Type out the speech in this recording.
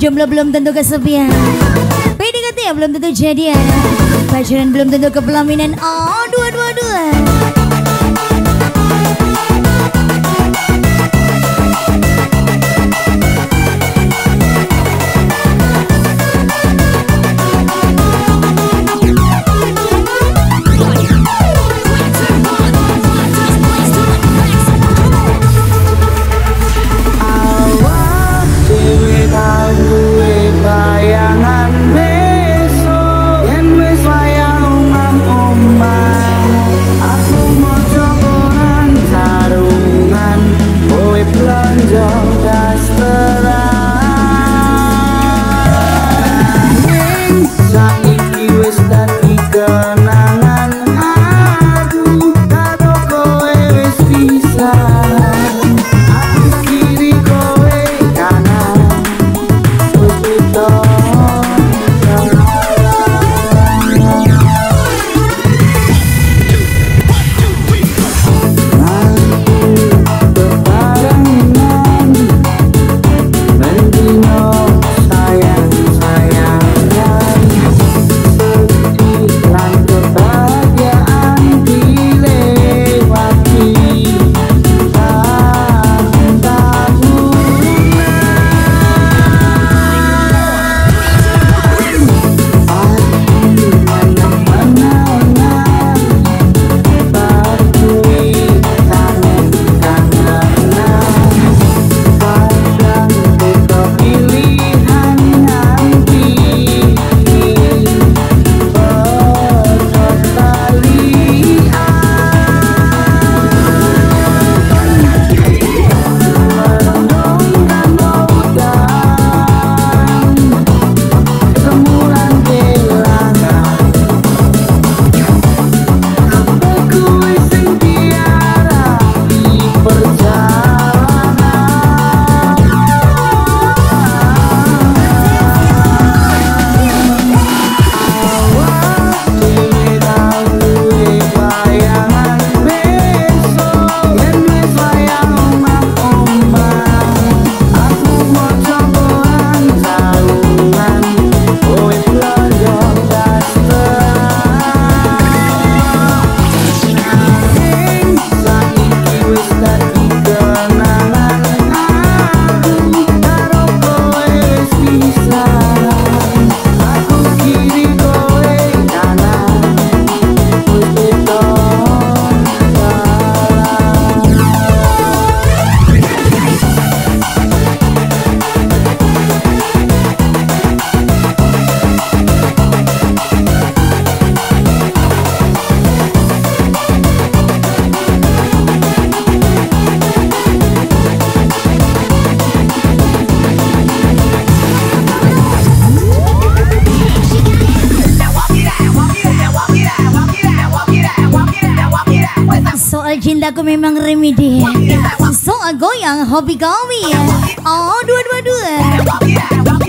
Jomblo belum tentu kesepian, PDKT ya belum tentu jadian, pacaran belum tentu kepelaminan. Oh, dua-dua-dua. Soal cintaku memang remedi, soal goyang hobi kami. Oh, dua-dua-dua.